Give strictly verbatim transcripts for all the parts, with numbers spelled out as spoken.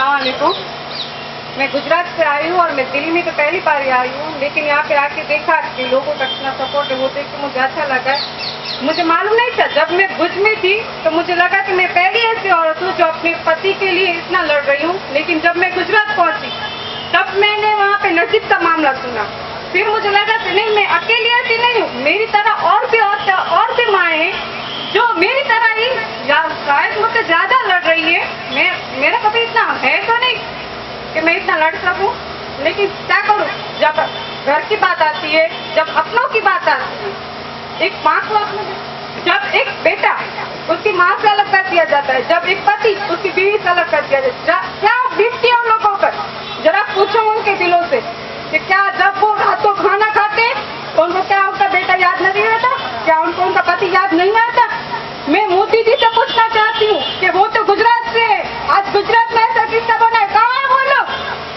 अस्सलाम वालेकुम। मैं गुजरात से आई हूँ और मैं दिल्ली में तो पहली बार आई हूँ, लेकिन यहाँ पे आके देखा कि लोगों का इतना सपोर्ट होते कि मुझे अच्छा लगा। मुझे मालूम नहीं था, जब मैं भुज में थी तो मुझे लगा कि मैं पहली ऐसी औरत हूँ जो अपने पति के लिए इतना लड़ रही हूँ, लेकिन जब मैं गुजरात पहुँची तब मैंने वहाँ पे नजीब का मामला सुना, फिर मुझे लगा कि नहीं, मैं अकेली ऐसी नहीं हूँ, मेरी तरह और भी और भी माँ है जो मेरी तरह ही शायद मुझसे ज्यादा लड़ रही है। मैं मेरा कभी इतना है तो नहीं कि मैं इतना लड़ सकूं, लेकिन क्या करूं, जब घर की बात आती है, जब अपनों की बात आती है, एक पांच लाख में जब एक बेटा उसकी माँ से अलग कर दिया जाता है, जब एक पति उसकी बीवी से अलग कर दिया जाता है, क्या बीतती है उन लोगों पर, जरा पूछो उनके दिलों से कि क्या जब वो रातों खाना खाते उनको क्या उनका बेटा याद नहीं रहता, क्या उनको उनका पति याद नहीं रहता। मैं मोदी जी से पूछना चाहती हूँ कि वो तो गुजरात से है, आज गुजरात में ऐसा किस्सा बना है, कहाँ है वो लोग,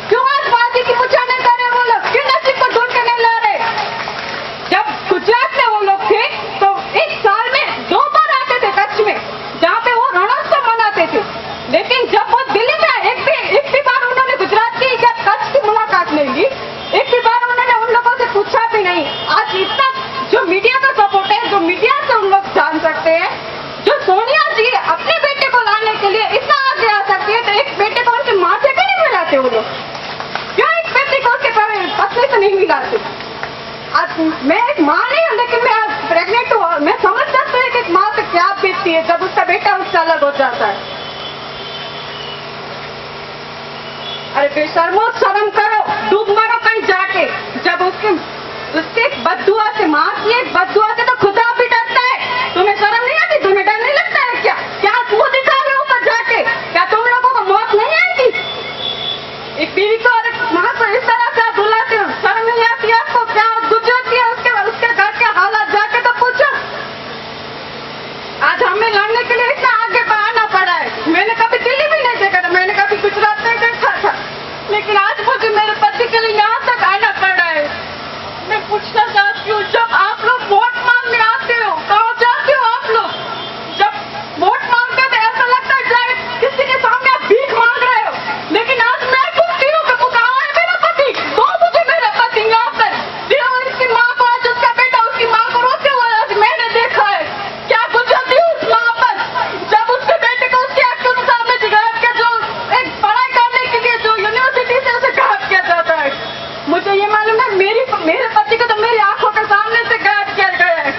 क्यों आज वादी की पूछा नहीं कर रहे वो लोग, क्यों नसीब को ढूंढ के नहीं ला रहे। जब गुजरात में वो लोग थे तो एक साल में दो बार आते थे कच्छ में, जहाँ पे वो रणोत्सव मनाते थे, लेकिन जब वो दिल्ली में आए एक भी एक भी बार उन्होंने गुजरात की या कच्छ की मुलाकात नहीं ली, एक भी बार उन्होंने उन लोगों से पूछा भी नहीं। आज इतना जो मीडिया का सपोर्ट है, जो मीडिया से उन लोग जान सकते हैं, जो सोनिया जी अपने बेटे को लाने के लिए इतना आगे आ सकती है, तो एक बेटे को उनके माँ से भी नहीं मिलाते वो लोग, क्या एक बेटे को उसके पत्नी से नहीं मिलाते। आज मैं एक माँ नहीं हूँ, लेकिन मैं प्रेग्नेंट हूँ, मैं समझ सकती हूँ कि एक माँ से क्या बीतती है जब उसका बेटा उससे अलग हो जाता है। अरे बेशर्मो, शर्म करो, डूब मारो कहीं जाके, जब उसके उसके बददुआ से, माँ की एक बददुआ से तो खुदा भी डरता है। तुम्हें शर्म नहीं आती, तुम्हें डर नहीं लगता है क्या, क्या मुंह दिखा रहे हो ऊपर जाके, क्या तुम लोगों को मौत नहीं आएगी। एक बीवी को और एक माँ को इस तरह से बुलाते हो, शर्म नहीं आती आपको, क्या गुजरती है उसके उसके घर के हालात, जाके तो पूछो। आज हमें लड़ने के लिए इतना आगे बढ़ाना पड़ा है, मैंने कभी दिल्ली भी नहीं देखा था, मैंने कभी गुजरात नहीं देखा था, लेकिन आज मुझे मेरे पति के लिए यहाँ तक आना पड़ा है। मैं पूछना चाहती हूँ, जब आप लोग वोट मांगने आते हो कहाँ जाते हो आप लोग, जब वोट मांगते हो तो ऐसा लगता है जाए किसी के सामने आप भीख मांग रहे हो, लेकिन आज मैं पूछती हूँ कि कहाँ है मेरा पति, तो मुझे मेरा पति यहाँ पर इसकी माँ को, आज उसका बेटा उसकी माँ को रोते हुए आज मैंने देखा है, क्या गुजरती हूँ उस माँ पर, जब उसके बेटे को उसकी आंखों के सामने जिगाट के जो एक पढ़ाई करने के लिए जो यूनिवर्सिटी से उसे गायब किया जाता है। मुझे ये मालूम है मेरी मेरे पति को तो मेरी आंखों के सामने से गायब किया गया है,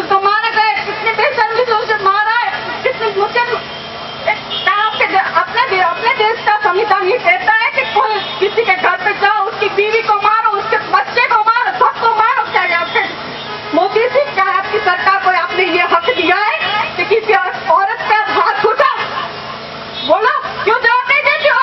उसको मारा गया है, कितने बेशर्मी से उसे मारा है, किसने मुझे अपने दे, अपने देश का संविधान ये कहता है कि कोई किसी के घर पे जाओ, उसकी बीवी को मारो, उसके बच्चे को मारो, सबको मारो। क्या आपके मोदी जी, क्या आपकी सरकार को आपने ये हक दिया है कि किसी औरत का हाथ उठाओ, बोलो क्यों जवाब नहीं देती हो।